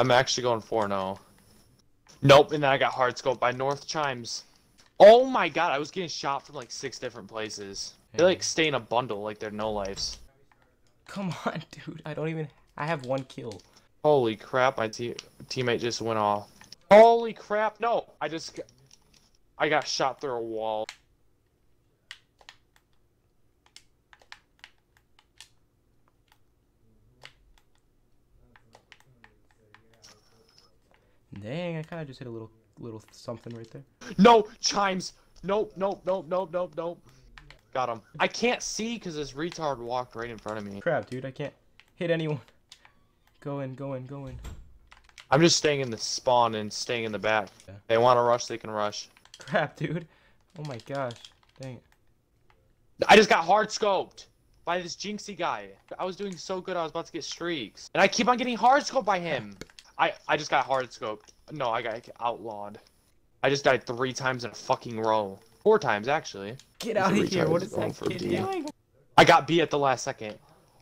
I'm actually going 4-0. Nope, and then I got hard scoped by North Chimes. Oh my god, I was getting shot from like 6 different places. Hey. They like stay in a bundle like they're no lives. Come on, dude. I don't even... I have 1 kill. Holy crap, my teammate just went off. Holy crap, no! I got shot through a wall. Dang, I kind of just hit a little something right there. No! Chimes! Nope, nope, nope, nope, nope, nope. Got him. I can't see because this retard walked right in front of me. Crap, dude, I can't hit anyone. Go in, go in, go in. I'm just staying in the spawn and staying in the back. Yeah. They want to rush, they can rush. Crap, dude. Oh my gosh. Dang it. I just got hard scoped by this Jinxy guy. I was doing so good, I was about to get streaks. And I keep on getting hard scoped by him. I just got hard scoped. No, I got outlawed. I just died 3 times in a fucking row. 4 times, actually. Get out of here. What is that kid doing? I got B at the last second.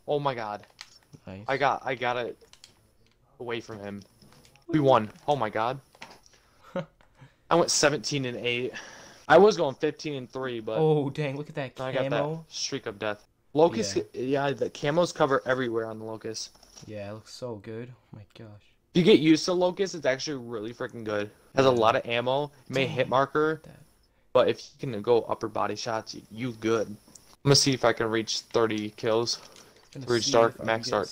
Oh my god. Nice. I got it away from him. We won. Oh my god. I went 17-8. I was going 15-3, but... Oh, dang. Look at that camo. I got that streak of death. Locust... Yeah, the camos cover everywhere on the Locust. Yeah, it looks so good. Oh my gosh. You get used to Locust, it's actually really freaking good. Has a lot of ammo, may hit marker, but if you can go upper body shots, you good. I'm gonna see if I can reach 30 kills. Reach dark, max dark.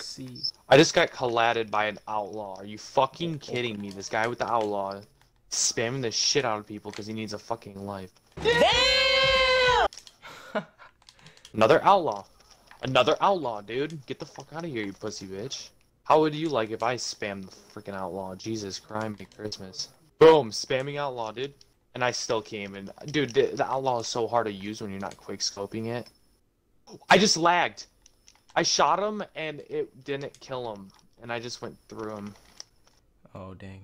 I just got collated by an outlaw. Are you fucking kidding me? This guy with the outlaw spamming the shit out of people because he needs a fucking life. Damn! Another outlaw. Another outlaw, dude. Get the fuck out of here, you pussy bitch. How would you like if I spam the freaking outlaw? Jesus Christ, Christmas. Boom, spamming outlaw, dude. And I still came in. Dude, the outlaw is so hard to use when you're not quick scoping it. I just lagged. I shot him and it didn't kill him. And I just went through him. Oh, dang.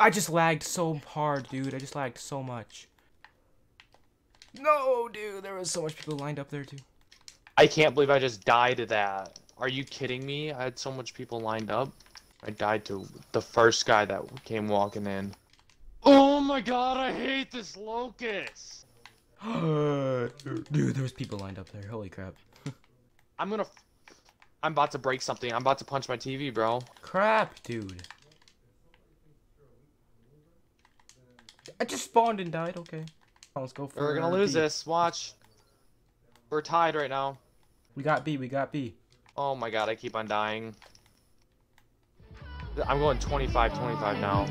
I just lagged so hard, dude. I just lagged so much. No, dude. There was so much people lined up there, too. I can't believe I just died to that. Are you kidding me? I had so much people lined up. I died to the first guy that came walking in. Oh my god, I hate this Locust! Dude, there was people lined up there. Holy crap. I'm about to break something. I'm about to punch my TV, bro. Crap, dude. I just spawned and died, okay. Let's go for it. We're gonna lose this. Watch. We're tied right now. We got B, we got B. Oh my god, I keep on dying. I'm going 25-25 now.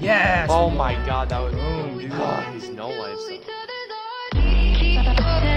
Yes! Oh my god, that was... Oh, dude. Oh, he's no life.